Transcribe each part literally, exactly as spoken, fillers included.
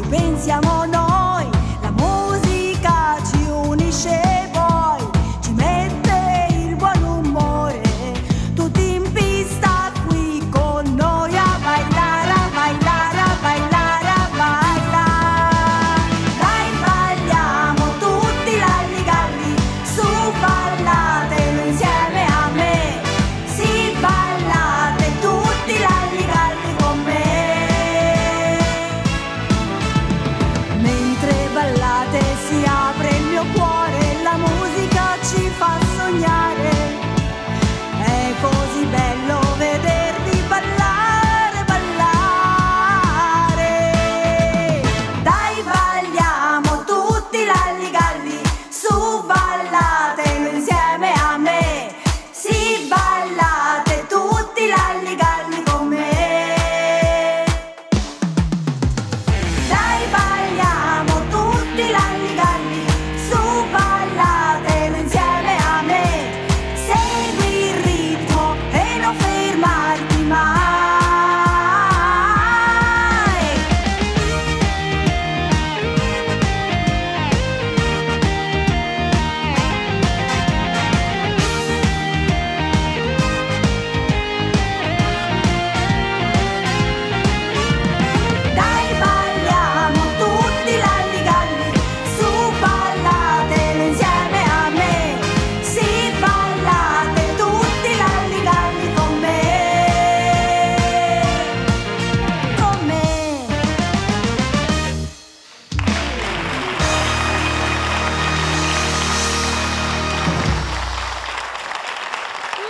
ci pensiamo noi, la musica ci unisce e poi ci mette il buon umore, tutti in pista qui con noi a bailare, a bailare, a bailare, a bailare. Dai, balliamo tutti galli galli, su ballatelo insieme a me, si ballate tutti galli galli con me. Mentre ballate si apre il mio cuore, la musica ci fa sognare, è così bello vedervi ballare, ballare. Dai, balliamo tutti lalli galli, su ballatelo insieme a me, si ballate tutti lalli galli con me. Dai, balliamo tutti lalli galli, su ballatelo insieme a me, segui il ritmo e non fermarti mai. Dai, balliamo tutti lalli galli, su ballatelo insieme a me, si ballate tutti lalli galli con me, con me.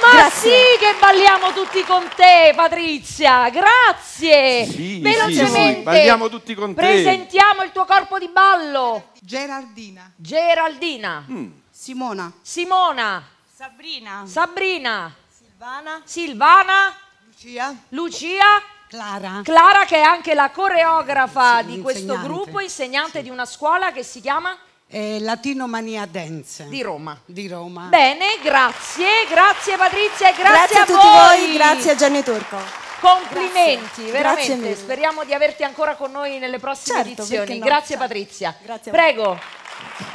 Ma Grazie. sì che balliamo tutti con te, Patrizia, grazie. Sì, sì, sì, Velocemente balliamo tutti con te. presentiamo il tuo corpo di ballo. Gerardina, Gerardina, Simona, Simona, Sabrina, Sabrina, Silvana, Silvana, Lucia, Lucia, Clara. Clara, che è anche la coreografa Sì, di questo l'insegnante. gruppo, insegnante di una scuola che si chiama Eh, Latinomania Dance di Roma. di Roma. Bene, grazie, grazie Patrizia e grazie, Grazie a tutti voi, grazie a Gianni Turco. Complimenti, Grazie. veramente. Grazie mille. Speriamo di averti ancora con noi nelle prossime Certo, edizioni. perché no? Grazie Certo. Patrizia. Grazie a voi. Prego.